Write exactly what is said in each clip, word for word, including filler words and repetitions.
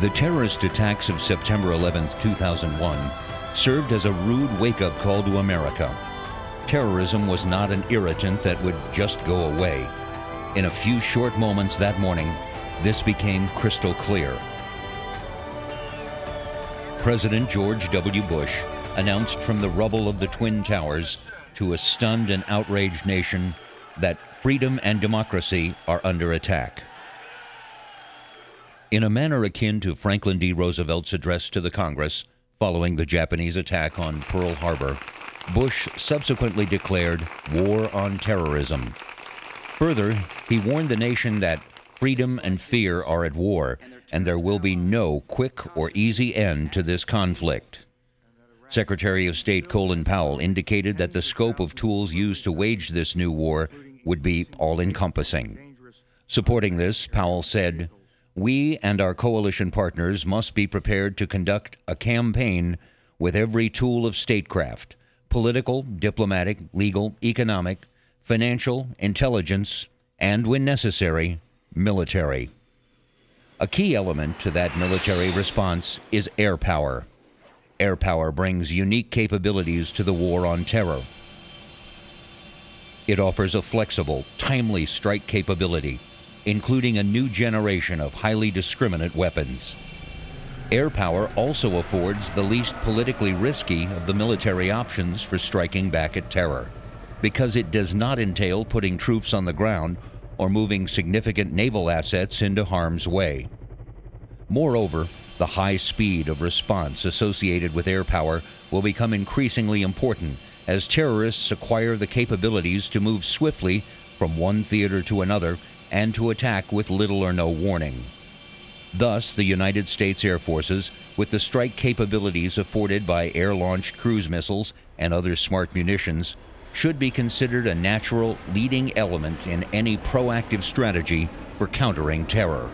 The terrorist attacks of September eleventh, two thousand one served as a rude wake-up call to America. Terrorism was not an irritant that would just go away. In a few short moments that morning, this became crystal clear. President George W. Bush announced from the rubble of the Twin Towers to a stunned and outraged nation that freedom and democracy are under attack. In a manner akin to Franklin D. Roosevelt's address to the Congress following the Japanese attack on Pearl Harbor, Bush subsequently declared war on terrorism. Further, he warned the nation that freedom and fear are at war, and there will be no quick or easy end to this conflict. Secretary of State Colin Powell indicated that the scope of tools used to wage this new war would be all-encompassing. Supporting this, Powell said, "We and our coalition partners must be prepared to conduct a campaign with every tool of statecraft, political, diplomatic, legal, economic, financial, intelligence, and when necessary, military." A key element to that military response is air power. Air power brings unique capabilities to the war on terror. It offers a flexible, timely strike capability, including a new generation of highly discriminate weapons. Air power also affords the least politically risky of the military options for striking back at terror, because it does not entail putting troops on the ground or moving significant naval assets into harm's way. Moreover, the high speed of response associated with air power will become increasingly important as terrorists acquire the capabilities to move swiftly from one theater to another and to attack with little or no warning. Thus, the United States Air Forces, with the strike capabilities afforded by air-launched cruise missiles and other smart munitions, should be considered a natural leading element in any proactive strategy for countering terror.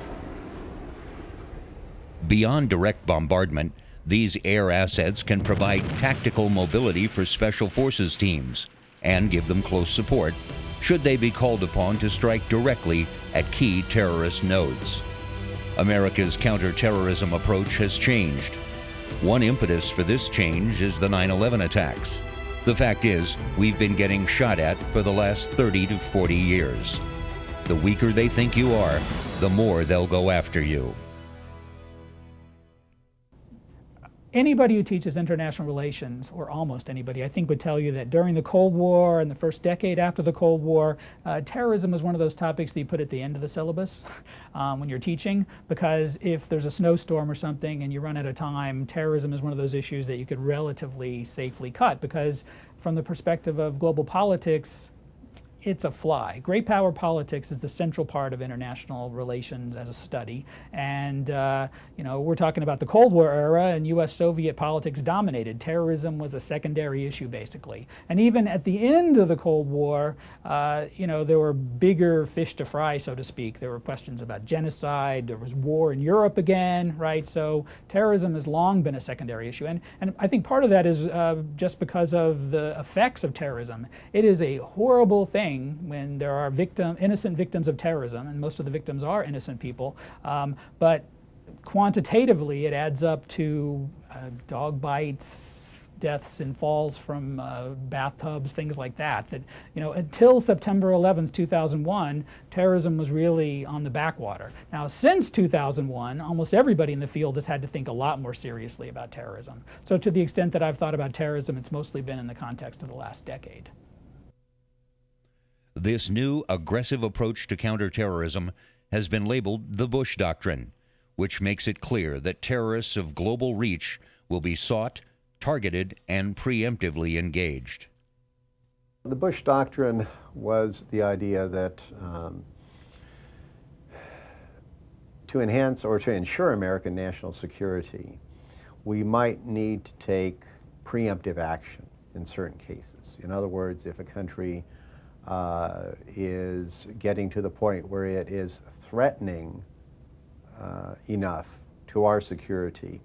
Beyond direct bombardment, these air assets can provide tactical mobility for special forces teams and give them close support should they be called upon to strike directly at key terrorist nodes. America's counterterrorism approach has changed. One impetus for this change is the nine eleven attacks. The fact is, we've been getting shot at for the last thirty to forty years. The weaker they think you are, the more they'll go after you. Anybody who teaches international relations, or almost anybody, I think would tell you that during the Cold War and the first decade after the Cold War, uh, terrorism is one of those topics that you put at the end of the syllabus um, when you're teaching, because if there's a snowstorm or something and you run out of time, terrorism is one of those issues that you could relatively safely cut, because from the perspective of global politics, it's a fly. Great power politics is the central part of international relations as a study, and uh, you know, we're talking about the Cold War era, and U S Soviet politics dominated. Terrorism was a secondary issue, basically. And even at the end of the Cold War, uh, you know, there were bigger fish to fry, so to speak. There were questions about genocide. There was war in Europe again, right? So terrorism has long been a secondary issue, and and I think part of that is uh, just because of the effects of terrorism. It is a horrible thing when there are victim, innocent victims of terrorism, and most of the victims are innocent people, um, but quantitatively it adds up to uh, dog bites, deaths in falls from uh, bathtubs, things like that. That, you know, until September eleventh, two thousand one, terrorism was really on the backwater. Now, since two thousand one, almost everybody in the field has had to think a lot more seriously about terrorism. So to the extent that I've thought about terrorism, it's mostly been in the context of the last decade. This new aggressive approach to counterterrorism has been labeled the Bush Doctrine, which makes it clear that terrorists of global reach will be sought, targeted, and preemptively engaged. The Bush Doctrine was the idea that um, to enhance or to ensure American national security, we might need to take preemptive action in certain cases. In other words, if a country Uh, is getting to the point where it is threatening uh, enough to our security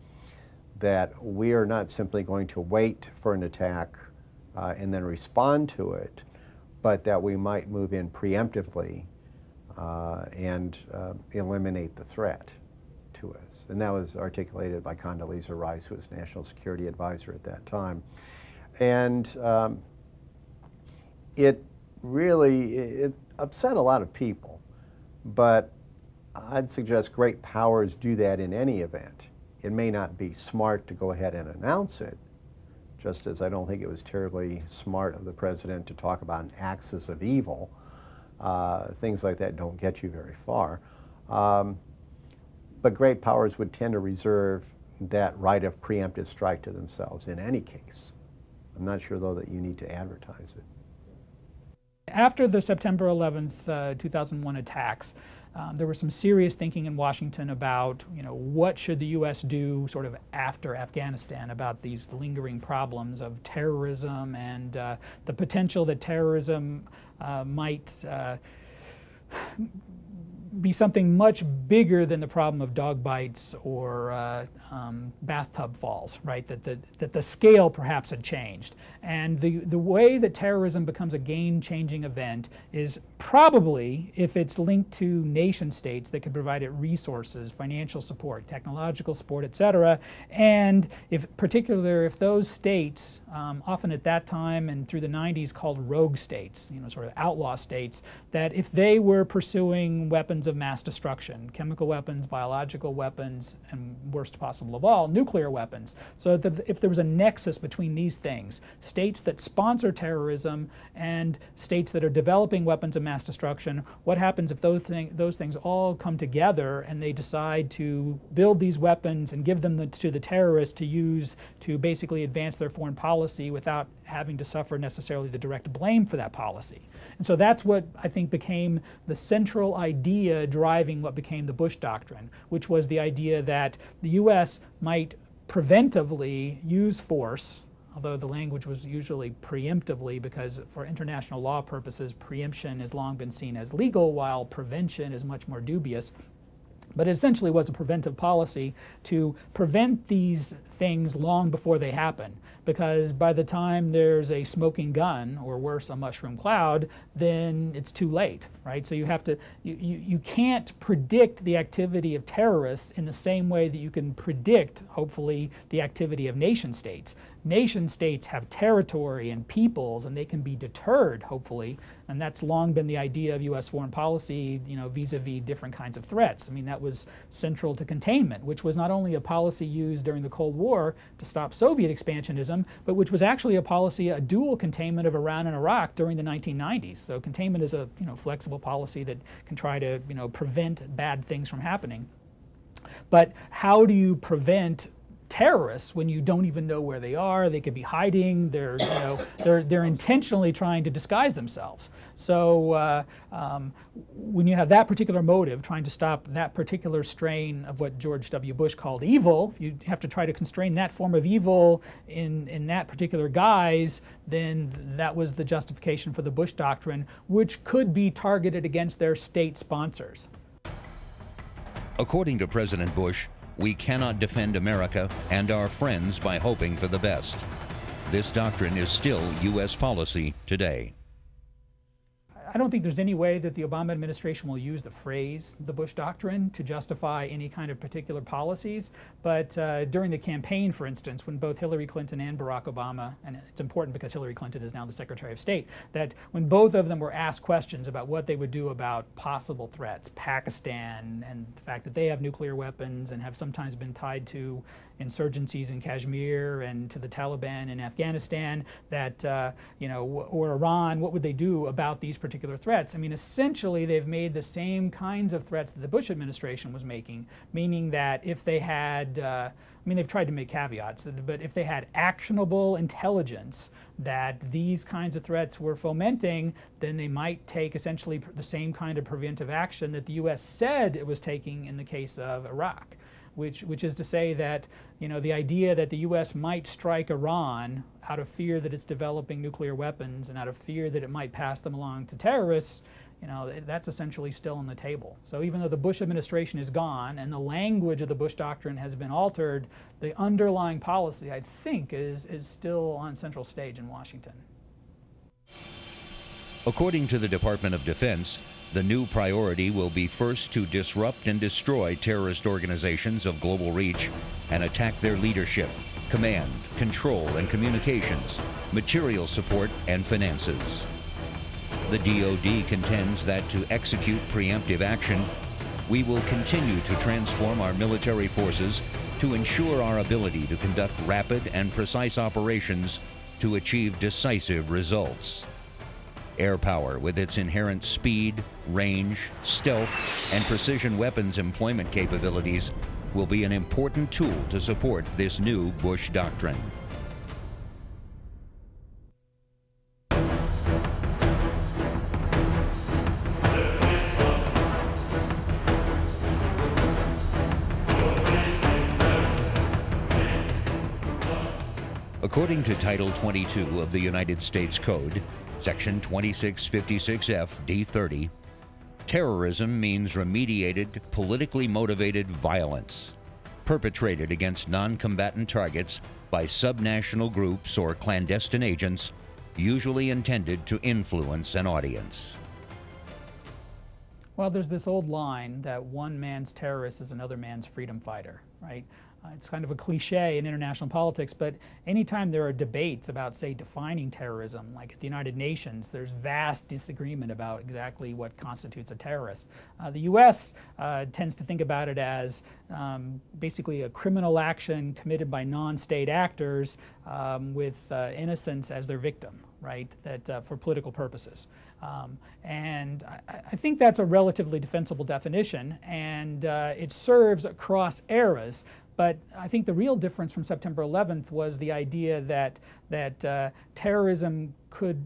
that we are not simply going to wait for an attack uh, and then respond to it, but that we might move in preemptively uh, and uh, eliminate the threat to us. And that was articulated by Condoleezza Rice, who was National Security Advisor at that time. And um, it really it upset a lot of people, but I'd suggest great powers do that in any event. It may not be smart to go ahead and announce it, just as I don't think it was terribly smart of the president to talk about an axis of evil. Uh, things like that don't get you very far. Um, but great powers would tend to reserve that right of preemptive strike to themselves in any case. I'm not sure, though, that you need to advertise it. After the September eleventh, uh, two thousand one attacks, um, there was some serious thinking in Washington about, you know, what should the U S do sort of after Afghanistan about these lingering problems of terrorism and uh, the potential that terrorism uh, might uh, be something much bigger than the problem of dog bites or uh, um, bathtub falls, right? That the, that the scale perhaps had changed. And the, the way that terrorism becomes a game-changing event is probably if it's linked to nation states that can provide it resources, financial support, technological support, et cetera. And if, particularly if those states, um, often at that time and through the nineties called rogue states, you know, sort of outlaw states, that if they were pursuing weapons of mass destruction, chemical weapons, biological weapons, and worst possible of all, nuclear weapons. So that if there was a nexus between these things, states that sponsor terrorism and states that are developing weapons of mass destruction, what happens if those, thing, those things all come together and they decide to build these weapons and give them the, to the terrorists to use to basically advance their foreign policy without having to suffer necessarily the direct blame for that policy? And so that's what I think became the central idea driving what became the Bush Doctrine, which was the idea that the U S might preventively use force, although the language was usually preemptively, because for international law purposes, preemption has long been seen as legal, while prevention is much more dubious. But it essentially was a preventive policy to prevent these things long before they happen, because by the time there's a smoking gun, or worse, a mushroom cloud, then it's too late, right? So you have to, you, you, you can't predict the activity of terrorists in the same way that you can predict, hopefully, the activity of nation states. Nation states have territory and peoples, and they can be deterred, hopefully, and that's long been the idea of U S foreign policy, you know, vis-a-vis different kinds of threats. I mean, that was central to containment, which was not only a policy used during the Cold War to stop Soviet expansionism, but which was actually a policy, a dual containment of Iran and Iraq during the nineteen nineties. So containment is a, you know, flexible policy that can try to, you know, prevent bad things from happening. But how do you prevent terrorists when you don't even know where they are? They could be hiding. They're, you know, they're, they're intentionally trying to disguise themselves. So uh, um, when you have that particular motive, trying to stop that particular strain of what George W. Bush called evil, if you have to try to constrain that form of evil in, in that particular guise, then that was the justification for the Bush Doctrine, which could be targeted against their state sponsors. According to President Bush, we cannot defend America and our friends by hoping for the best. This doctrine is still U S policy today. I don't think there's any way that the Obama administration will use the phrase, the Bush Doctrine, to justify any kind of particular policies. But uh, during the campaign, for instance, when both Hillary Clinton and Barack Obama, and it's important because Hillary Clinton is now the Secretary of State, that when both of them were asked questions about what they would do about possible threats, Pakistan and the fact that they have nuclear weapons and have sometimes been tied to insurgencies in Kashmir and to the Taliban in Afghanistan, that, uh, you know, or Iran, what would they do about these particular threats? I mean, essentially, they've made the same kinds of threats that the Bush administration was making, meaning that if they had, uh, I mean, they've tried to make caveats, but if they had actionable intelligence that these kinds of threats were fomenting, then they might take essentially the same kind of preventive action that the U S said it was taking in the case of Iraq. Which, which is to say that, you know, the idea that the U S might strike Iran out of fear that it's developing nuclear weapons and out of fear that it might pass them along to terrorists, you know, that's essentially still on the table. So even though the Bush administration is gone and the language of the Bush Doctrine has been altered, the underlying policy, I think, is, is still on central stage in Washington. According to the Department of Defense, The new priority will be first to disrupt and destroy terrorist organizations of global reach and attack their leadership, command, control and communications, material support and finances. The D O D contends that to execute preemptive action, we will continue to transform our military forces to ensure our ability to conduct rapid and precise operations to achieve decisive results. Air power, with its inherent speed, range, stealth, and precision weapons employment capabilities, will be an important tool to support this new Bush Doctrine. According to Title twenty-two of the United States Code, Section twenty-six fifty-six F D thirty, terrorism means remediated, politically motivated violence perpetrated against non-combatant targets by subnational groups or clandestine agents, usually intended to influence an audience. Well, there's this old line that one man's terrorist is another man's freedom fighter, right? Uh, it's kind of a cliche in international politics, but anytime there are debates about, say, defining terrorism, like at the United Nations, there's vast disagreement about exactly what constitutes a terrorist. Uh, the U S uh, tends to think about it as um, basically a criminal action committed by non-state actors um, with uh, innocents as their victim, right, that uh, for political purposes. Um, and I, I think that's a relatively defensible definition, and uh, it serves across eras. But I think the real difference from September eleventh was the idea that, that uh, terrorism could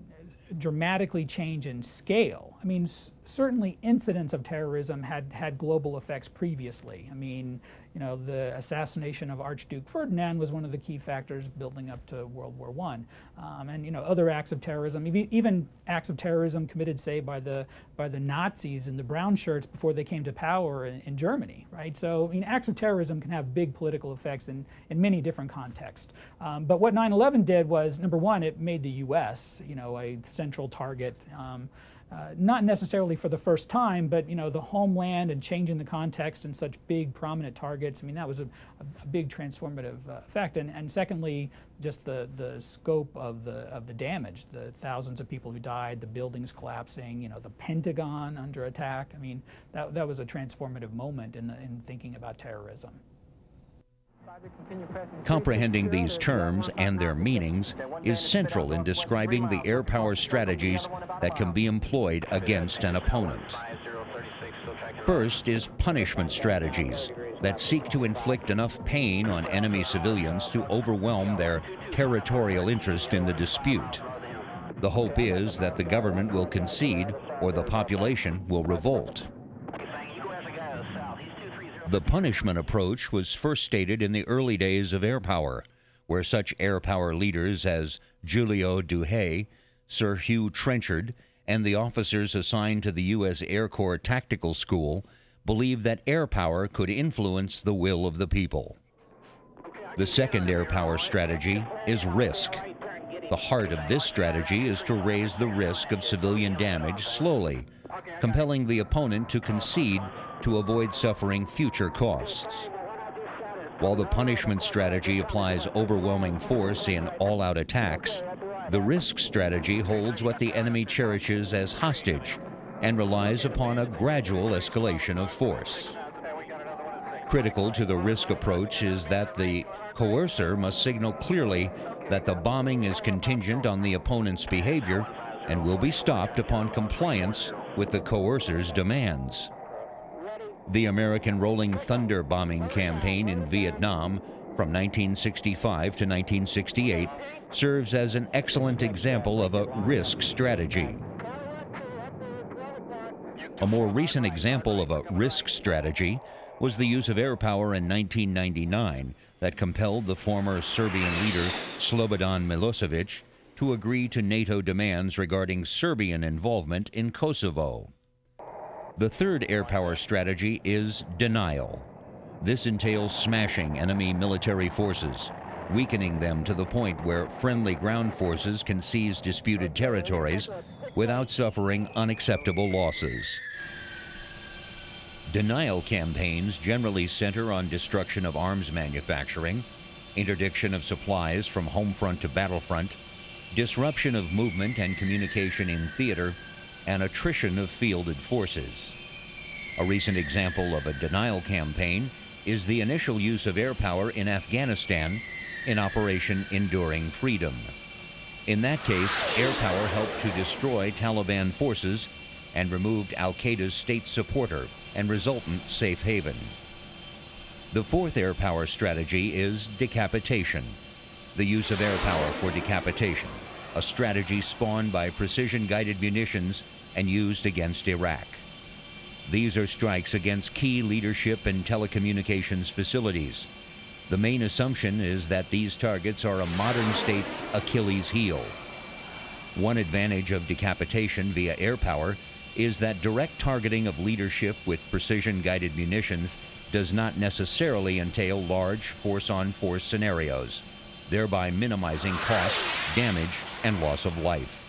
dramatically change in scale. I mean, s certainly incidents of terrorism had, had global effects previously. I mean, you know, the assassination of Archduke Ferdinand was one of the key factors building up to World War One. Um, and, you know, other acts of terrorism, even acts of terrorism committed, say, by the, by the Nazis in the brown shirts before they came to power in, in Germany, right? So, I mean, acts of terrorism can have big political effects in, in many different contexts. Um, but what nine eleven did was, number one, it made the U S, you know, a central target. Um, Uh, not necessarily for the first time, but, you know, the homeland and changing the context and such big prominent targets, I mean, that was a, a, a big transformative uh, effect. And, and secondly, just the, the scope of the, of the damage, the thousands of people who died, the buildings collapsing, you know, the Pentagon under attack. I mean, that, that was a transformative moment in, the, in thinking about terrorism. Comprehending these terms and their meanings is central in describing the air power strategies that can be employed against an opponent. First is punishment strategies that seek to inflict enough pain on enemy civilians to overwhelm their territorial interest in the dispute. The hope is that the government will concede or the population will revolt. The punishment approach was first stated in the early days of air power, where such air power leaders as Giulio Douhet, Sir Hugh Trenchard, and the officers assigned to the U S Air Corps Tactical School believed that air power could influence the will of the people. The second air power strategy is risk. The heart of this strategy is to raise the risk of civilian damage slowly, compelling the opponent to concede to avoid suffering future costs. While the punishment strategy applies overwhelming force in all-out attacks, the risk strategy holds what the enemy cherishes as hostage and relies upon a gradual escalation of force. Critical to the risk approach is that the coercer must signal clearly that the bombing is contingent on the opponent's behavior and will be stopped upon compliance with the coercer's demands. The American Rolling Thunder bombing campaign in Vietnam from nineteen sixty-five to nineteen sixty-eight serves as an excellent example of a risk strategy. A more recent example of a risk strategy was the use of air power in nineteen ninety-nine that compelled the former Serbian leader Slobodan Milosevic to agree to NATO demands regarding Serbian involvement in Kosovo. The third air power strategy is denial. This entails smashing enemy military forces, weakening them to the point where friendly ground forces can seize disputed territories without suffering unacceptable losses. Denial campaigns generally center on destruction of arms manufacturing, interdiction of supplies from home front to battlefront, disruption of movement and communication in theater, and attrition of fielded forces. A recent example of a denial campaign is the initial use of air power in Afghanistan in Operation Enduring Freedom. In that case, air power helped to destroy Taliban forces and removed al-Qaeda's state supporter and resultant safe haven. The fourth air power strategy is decapitation. The use of air power for decapitation, a strategy spawned by precision-guided munitions and used against Iraq. These are strikes against key leadership and telecommunications facilities. The main assumption is that these targets are a modern state's Achilles heel. One advantage of decapitation via air power is that direct targeting of leadership with precision-guided munitions does not necessarily entail large force-on-force scenarios, thereby minimizing cost, damage, and loss of life.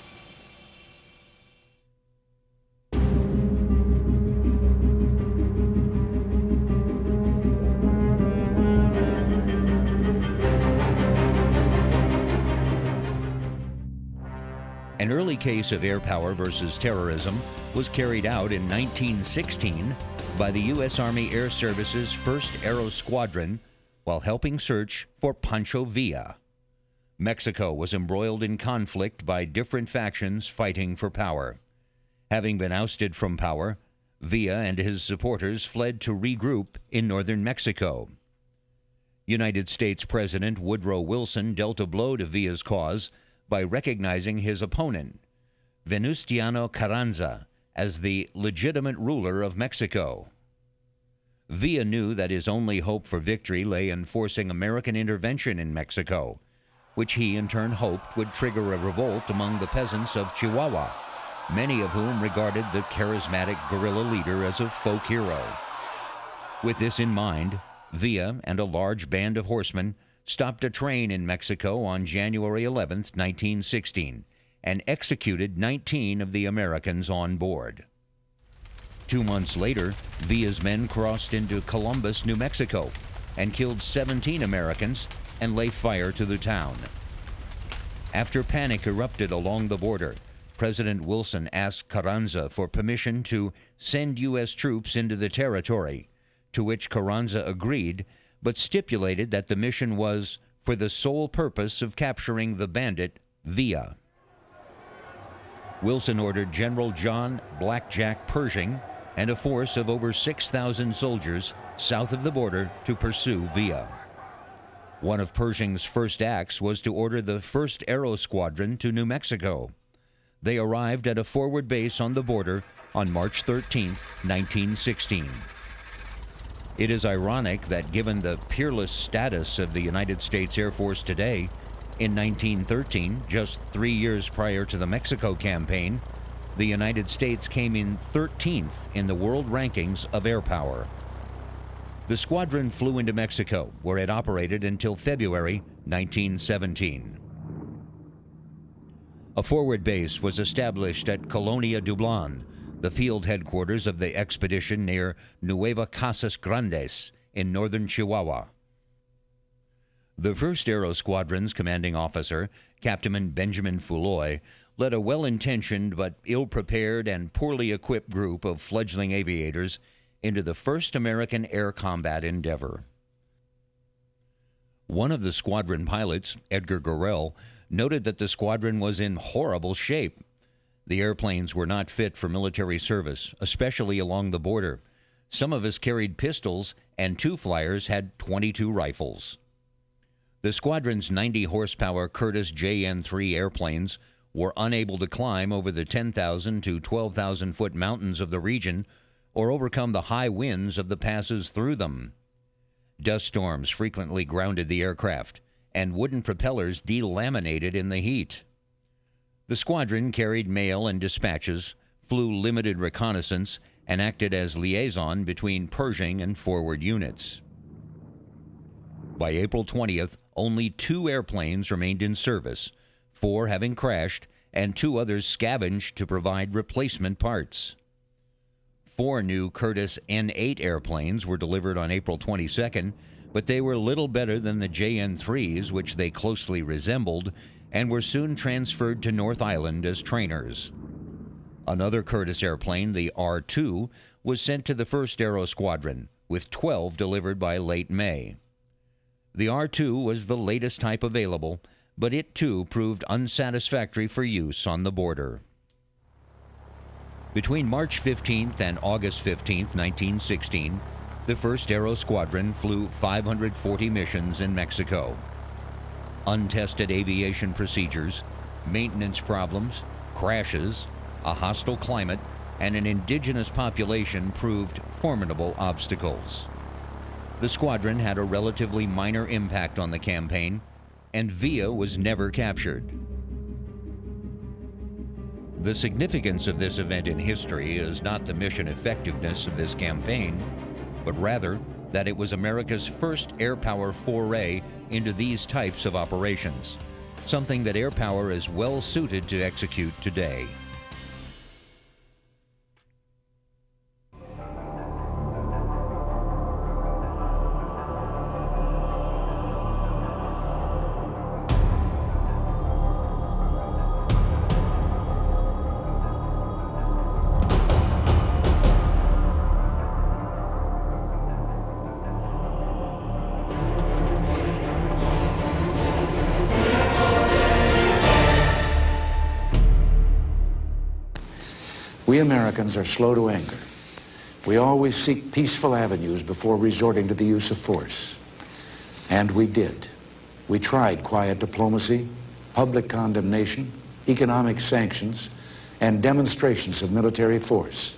An early case of air power versus terrorism was carried out in nineteen sixteen by the U S Army Air Service's first Aero Squadron while helping search for Pancho Villa. Mexico was embroiled in conflict by different factions fighting for power. Having been ousted from power, Villa and his supporters fled to regroup in northern Mexico. United States President Woodrow Wilson dealt a blow to Villa's cause by recognizing his opponent, Venustiano Carranza, as the legitimate ruler of Mexico. Villa knew that his only hope for victory lay in forcing American intervention in Mexico, which he in turn hoped would trigger a revolt among the peasants of Chihuahua, many of whom regarded the charismatic guerrilla leader as a folk hero. With this in mind, Villa and a large band of horsemen stopped a train in Mexico on January eleventh, nineteen sixteen, and executed nineteen of the Americans on board. Two months later, Villa's men crossed into Columbus, New Mexico, and killed seventeen Americans and lay fire to the town. After panic erupted along the border, President Wilson asked Carranza for permission to send U S troops into the territory, to which Carranza agreed, but stipulated that the mission was for the sole purpose of capturing the bandit Villa. Wilson ordered General John Blackjack Pershing and a force of over six thousand soldiers south of the border to pursue Villa. One of Pershing's first acts was to order the first Aero Squadron to New Mexico. They arrived at a forward base on the border on March thirteenth, nineteen sixteen. It is ironic that given the peerless status of the United States Air Force today, in nineteen thirteen, just three years prior to the Mexico campaign, the United States came in thirteenth in the world rankings of air power. The squadron flew into Mexico, where it operated until February nineteen seventeen. A forward base was established at Colonia Dublin, the field headquarters of the expedition near Nueva Casas Grandes in northern Chihuahua. The first Aero Squadron's commanding officer, Captain Benjamin Foulois, led a well-intentioned but ill-prepared and poorly equipped group of fledgling aviators into the first American air combat endeavor. One of the squadron pilots, Edgar Gorrell, noted that the squadron was in horrible shape. The airplanes were not fit for military service, especially along the border. Some of us carried pistols, and two flyers had twenty-two rifles. The squadron's ninety horsepower Curtiss J N three airplanes were unable to climb over the ten thousand to twelve thousand foot mountains of the region or overcome the high winds of the passes through them. Dust storms frequently grounded the aircraft, and wooden propellers delaminated in the heat. The squadron carried mail and dispatches, flew limited reconnaissance, and acted as liaison between Pershing and forward units. By April twentieth, only two airplanes remained in service, four having crashed and two others scavenged to provide replacement parts. Four new Curtiss N eight airplanes were delivered on April twenty-second, but they were little better than the J N threes, which they closely resembled, and were soon transferred to North Island as trainers. Another Curtiss airplane, the R two, was sent to the first Aero Squadron, with twelve delivered by late May. The R two was the latest type available, but it too proved unsatisfactory for use on the border. Between March fifteenth and August fifteenth, nineteen sixteen, the first Aero Squadron flew five hundred forty missions in Mexico. Untested aviation procedures, maintenance problems, crashes, a hostile climate, and an indigenous population proved formidable obstacles. The squadron had a relatively minor impact on the campaign, and Villa was never captured. The significance of this event in history is not the mission effectiveness of this campaign, but rather that it was America's first air power foray into these types of operations, something that air power is well suited to execute today. We Americans are slow to anger. We always seek peaceful avenues before resorting to the use of force. And we did. We tried quiet diplomacy, public condemnation, economic sanctions, and demonstrations of military force.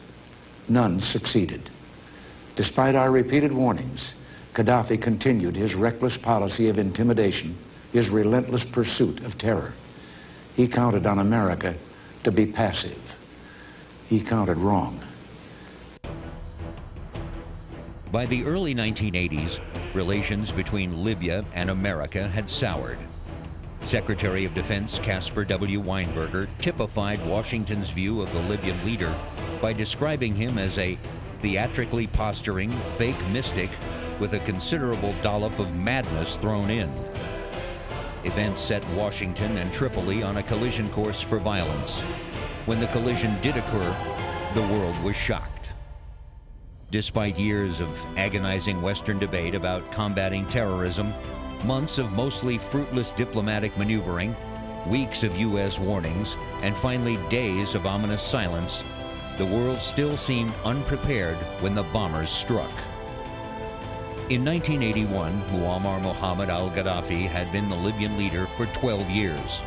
None succeeded. Despite our repeated warnings, Gaddafi continued his reckless policy of intimidation, his relentless pursuit of terror. He counted on America to be passive. He counted wrong. By the early nineteen eighties, relations between Libya and America had soured. Secretary of Defense Casper W. Weinberger typified Washington's view of the Libyan leader by describing him as a theatrically posturing fake mystic with a considerable dollop of madness thrown in. Events set Washington and Tripoli on a collision course for violence. When the collision did occur, the world was shocked. Despite years of agonizing Western debate about combating terrorism, months of mostly fruitless diplomatic maneuvering, weeks of U S warnings, and finally days of ominous silence, the world still seemed unprepared when the bombers struck. In nineteen eighty-one, Muammar Muhammad al-Gaddafi had been the Libyan leader for twelve years.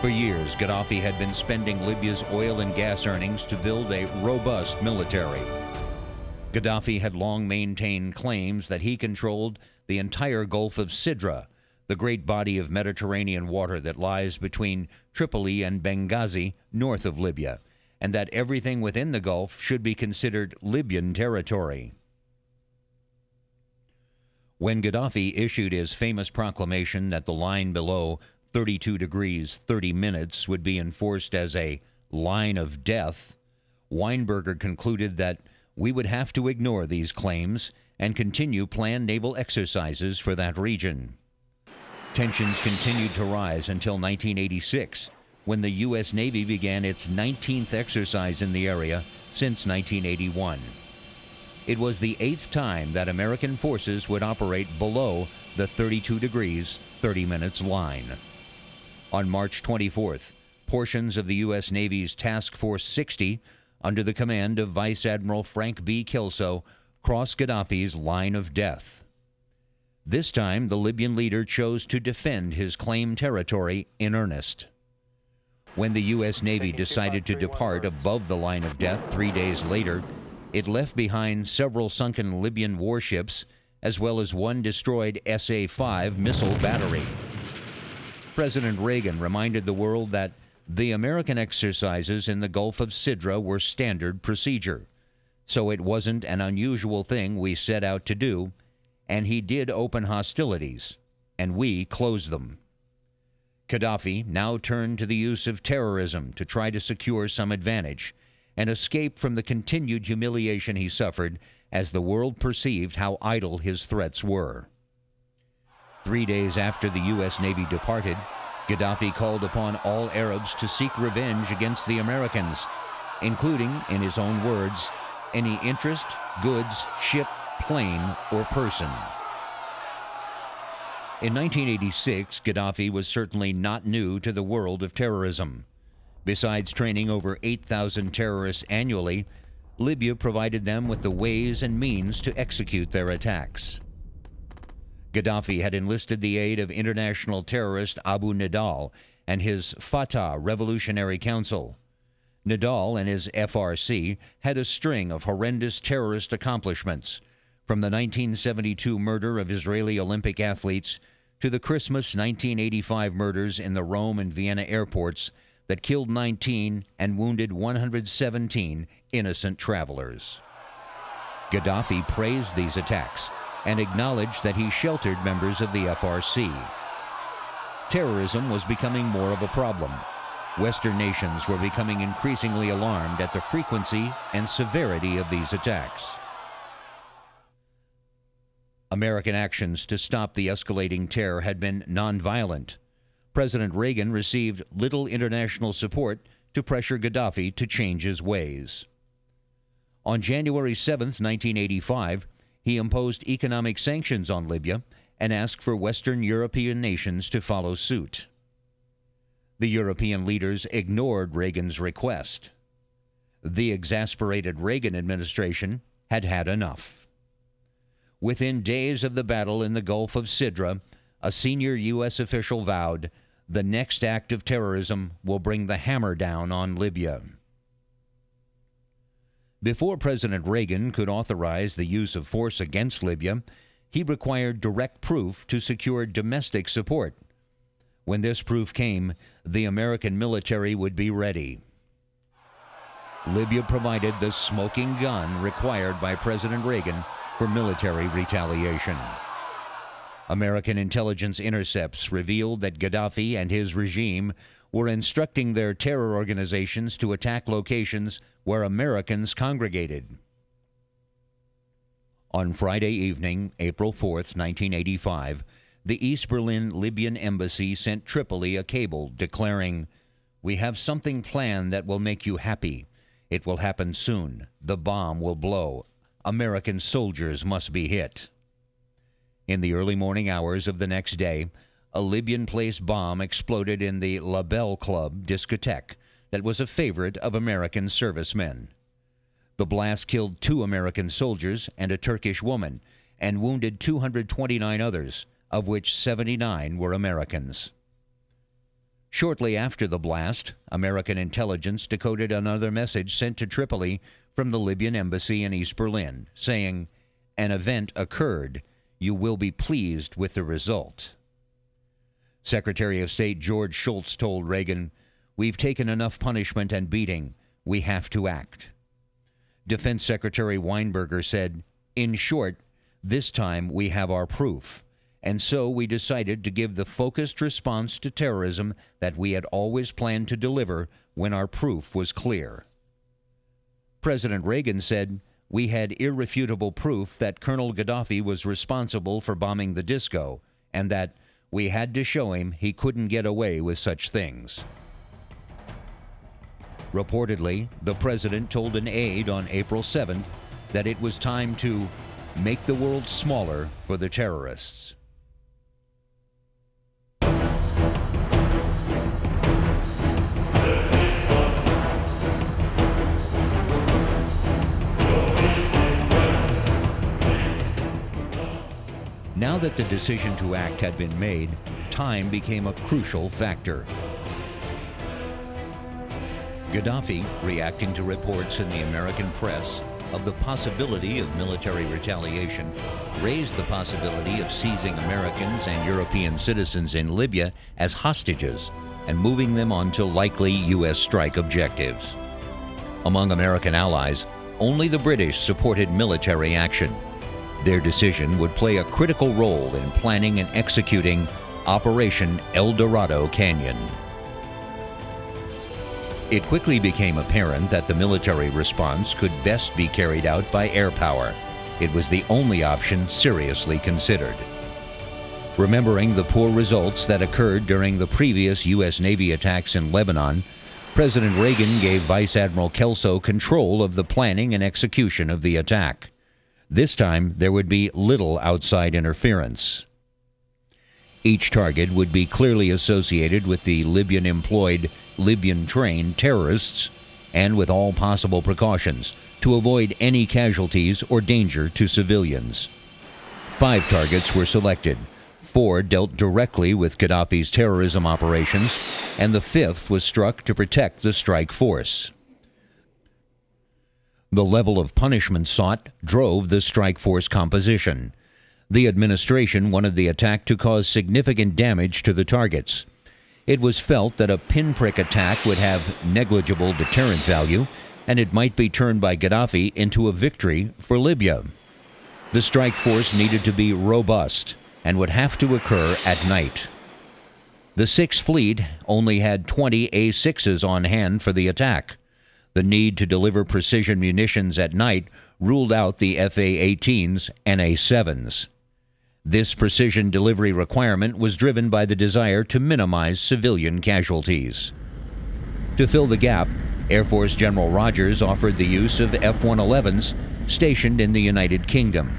For years, Gaddafi had been spending Libya's oil and gas earnings to build a robust military. Gaddafi had long maintained claims that he controlled the entire Gulf of Sidra, the great body of Mediterranean water that lies between Tripoli and Benghazi, north of Libya, and that everything within the Gulf should be considered Libyan territory. When Gaddafi issued his famous proclamation that the line below thirty-two degrees, thirty minutes would be enforced as a line of death, Weinberger concluded that we would have to ignore these claims and continue planned naval exercises for that region. Tensions continued to rise until nineteen eighty-six, when the U S Navy began its nineteenth exercise in the area since nineteen eighty-one. It was the eighth time that American forces would operate below the thirty-two degrees, thirty minutes line. On March twenty-fourth, portions of the U S Navy's Task Force sixty, under the command of Vice Admiral Frank B. Kilso, crossed Gaddafi's line of death. This time, the Libyan leader chose to defend his claimed territory in earnest. When the U S Navy decided to depart above the line of death three days later, it left behind several sunken Libyan warships, as well as one destroyed S A five missile battery. President Reagan reminded the world that the American exercises in the Gulf of Sidra were standard procedure, so it wasn't an unusual thing we set out to do, and he did open hostilities, and we closed them. Gaddafi now turned to the use of terrorism to try to secure some advantage, and escape from the continued humiliation he suffered as the world perceived how idle his threats were. Three days after the U S Navy departed, Gaddafi called upon all Arabs to seek revenge against the Americans, including, in his own words, any interest, goods, ship, plane, or person. In nineteen eighty-six, Gaddafi was certainly not new to the world of terrorism. Besides training over eight thousand terrorists annually, Libya provided them with the ways and means to execute their attacks. Gaddafi had enlisted the aid of international terrorist Abu Nidal and his Fatah Revolutionary Council. Nidal and his F R C had a string of horrendous terrorist accomplishments, from the nineteen seventy-two murder of Israeli Olympic athletes to the Christmas nineteen eighty-five murders in the Rome and Vienna airports that killed nineteen and wounded one hundred seventeen innocent travelers. Gaddafi praised these attacks and acknowledged that he sheltered members of the F R C. Terrorism was becoming more of a problem. Western nations were becoming increasingly alarmed at the frequency and severity of these attacks. American actions to stop the escalating terror had been nonviolent. President Reagan received little international support to pressure Gaddafi to change his ways. On January seventh, nineteen eighty-five, he imposed economic sanctions on Libya and asked for Western European nations to follow suit. The European leaders ignored Reagan's request. The exasperated Reagan administration had had enough. Within days of the battle in the Gulf of Sidra, a senior U S official vowed, "The next act of terrorism will bring the hammer down on Libya." Before President Reagan could authorize the use of force against Libya, he required direct proof to secure domestic support. When this proof came, the American military would be ready. Libya provided the smoking gun required by President Reagan for military retaliation. American intelligence intercepts revealed that Gaddafi and his regime were instructing their terror organizations to attack locations where Americans congregated. On Friday evening, April fourth, nineteen eighty-five, the East Berlin Libyan embassy sent Tripoli a cable declaring, "We have something planned that will make you happy. It will happen soon. The bomb will blow. American soldiers must be hit." In the early morning hours of the next day, a Libyan-placed bomb exploded in the La Belle Club discotheque that was a favorite of American servicemen. The blast killed two American soldiers and a Turkish woman and wounded two hundred twenty-nine others, of which seventy-nine were Americans. Shortly after the blast, American intelligence decoded another message sent to Tripoli from the Libyan embassy in East Berlin, saying, "An event occurred. You will be pleased with the result." Secretary of State George Shultz told Reagan, "We've taken enough punishment and beating. We have to act." Defense Secretary Weinberger said, "In short, this time we have our proof, and so we decided to give the focused response to terrorism that we had always planned to deliver when our proof was clear." President Reagan said, "We had irrefutable proof that Colonel Gaddafi was responsible for bombing the disco, and that we had to show him he couldn't get away with such things." Reportedly, the president told an aide on April seventh that it was time to make the world smaller for the terrorists. Now that the decision to act had been made, time became a crucial factor. Gaddafi, reacting to reports in the American press of the possibility of military retaliation, raised the possibility of seizing Americans and European citizens in Libya as hostages and moving them onto likely U S strike objectives. Among American allies, only the British supported military action. Their decision would play a critical role in planning and executing Operation El Dorado Canyon. It quickly became apparent that the military response could best be carried out by air power. It was the only option seriously considered. Remembering the poor results that occurred during the previous U S Navy attacks in Lebanon, President Reagan gave Vice Admiral Kelso control of the planning and execution of the attack. This time, there would be little outside interference. Each target would be clearly associated with the Libyan-employed, Libyan-trained terrorists, and with all possible precautions to avoid any casualties or danger to civilians. Five targets were selected. Four dealt directly with Gaddafi's terrorism operations, and the fifth was struck to protect the strike force. The level of punishment sought drove the strike force composition. The administration wanted the attack to cause significant damage to the targets. It was felt that a pinprick attack would have negligible deterrent value, and it might be turned by Gaddafi into a victory for Libya. The strike force needed to be robust and would have to occur at night. The Sixth Fleet only had twenty A sixes on hand for the attack. The need to deliver precision munitions at night ruled out the F A eighteens and A sevens. This precision delivery requirement was driven by the desire to minimize civilian casualties. To fill the gap, Air Force General Rogers offered the use of F one elevens stationed in the United Kingdom.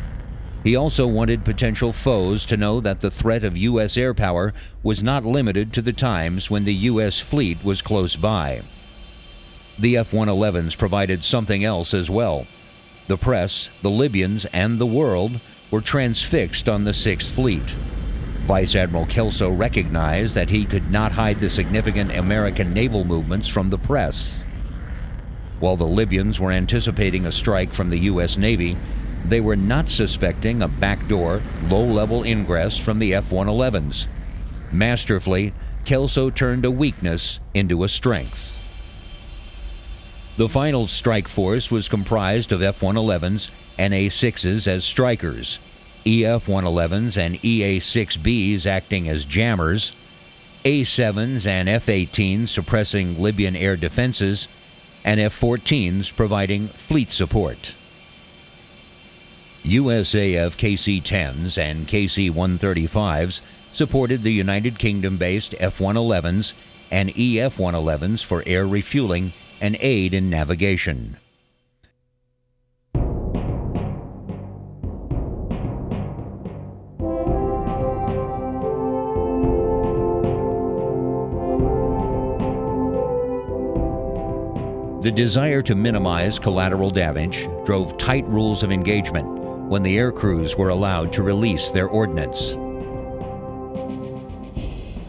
He also wanted potential foes to know that the threat of U S air power was not limited to the times when the U S fleet was close by. The F one elevens provided something else as well. The press, the Libyans, and the world were transfixed on the Sixth Fleet. Vice Admiral Kelso recognized that he could not hide the significant American naval movements from the press. While the Libyans were anticipating a strike from the U S Navy, they were not suspecting a backdoor, low-level ingress from the F one elevens. Masterfully, Kelso turned a weakness into a strength. The final strike force was comprised of F one elevens and A sixes as strikers, E F one elevens and E A six Bs acting as jammers, A sevens and F eighteens suppressing Libyan air defenses, and F fourteens providing fleet support. U S A F K C tens and K C one thirty-fives supported the United Kingdom-based F one elevens and E F one elevens for air refueling and aid in navigation. The desire to minimize collateral damage drove tight rules of engagement when the air crews were allowed to release their ordnance.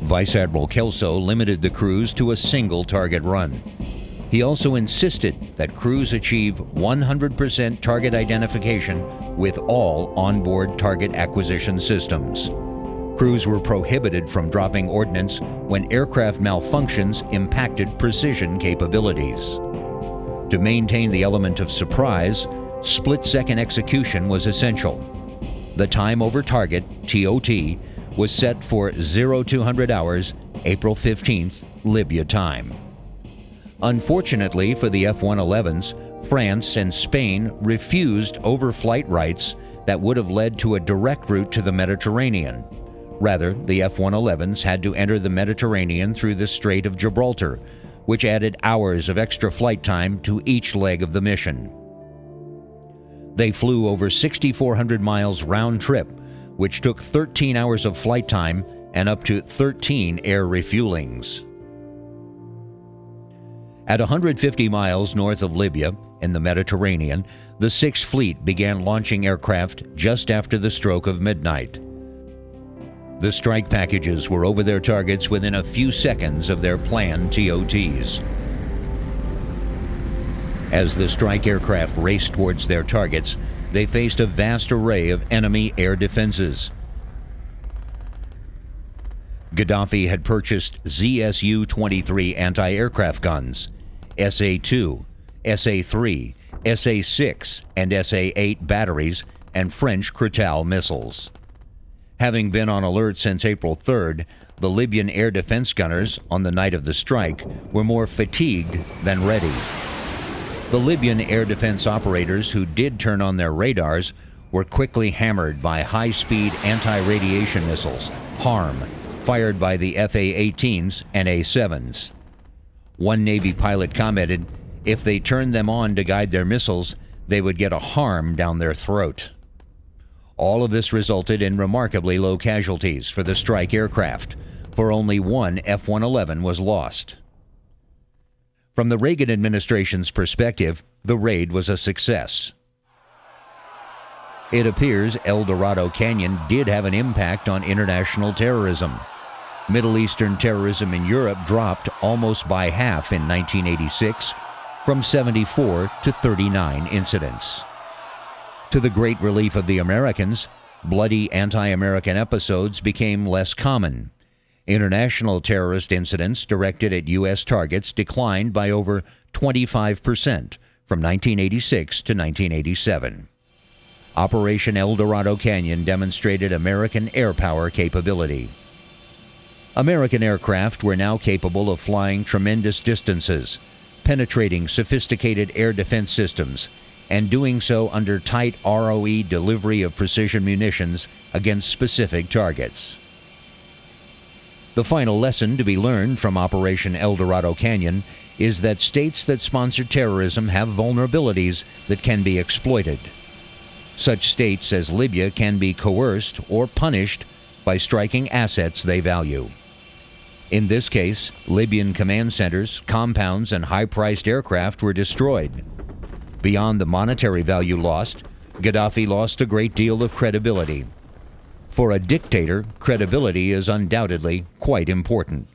Vice Admiral Kelso limited the crews to a single target run. He also insisted that crews achieve one hundred percent target identification with all onboard target acquisition systems. Crews were prohibited from dropping ordnance when aircraft malfunctions impacted precision capabilities. To maintain the element of surprise, split-second execution was essential. The time over target, T O T, was set for zero two hundred hours, April fifteenth, Libya time. Unfortunately for the F one elevens, France and Spain refused overflight rights that would have led to a direct route to the Mediterranean. Rather, the F one elevens had to enter the Mediterranean through the Strait of Gibraltar, which added hours of extra flight time to each leg of the mission. They flew over six thousand four hundred miles round trip, which took thirteen hours of flight time and up to thirteen air refuelings. At one hundred fifty miles north of Libya, in the Mediterranean, the Sixth Fleet began launching aircraft just after the stroke of midnight. The strike packages were over their targets within a few seconds of their planned T O Ts. As the strike aircraft raced towards their targets, they faced a vast array of enemy air defenses. Gaddafi had purchased Z S U twenty-three anti-aircraft guns, S A two, S A three, S A six, and S A eight batteries, and French Curtiss missiles. Having been on alert since April third, The Libyan air defense gunners, on the night of the strike, were more fatigued than ready. The Libyan air defense operators who did turn on their radars were quickly hammered by high-speed anti-radiation missiles, HARM, fired by the F A eighteens and A sevens. One Navy pilot commented, if they turned them on to guide their missiles, they would get a HARM down their throat. All of this resulted in remarkably low casualties for the strike aircraft, for only one F one eleven was lost. From the Reagan administration's perspective, the raid was a success. It appears El Dorado Canyon did have an impact on international terrorism. Middle Eastern terrorism in Europe dropped almost by half in nineteen eighty-six, from seventy-four to thirty-nine incidents. To the great relief of the Americans, bloody anti-American episodes became less common. International terrorist incidents directed at U S targets declined by over twenty-five percent from nineteen eighty-six to nineteen eighty-seven. Operation El Dorado Canyon demonstrated American air power capability. American aircraft were now capable of flying tremendous distances, penetrating sophisticated air defense systems, and doing so under tight R O E delivery of precision munitions against specific targets. The final lesson to be learned from Operation El Dorado Canyon is that states that sponsor terrorism have vulnerabilities that can be exploited. Such states as Libya can be coerced or punished by striking assets they value. In this case, Libyan command centers, compounds, and high-priced aircraft were destroyed. Beyond the monetary value lost, Gaddafi lost a great deal of credibility. For a dictator, credibility is undoubtedly quite important.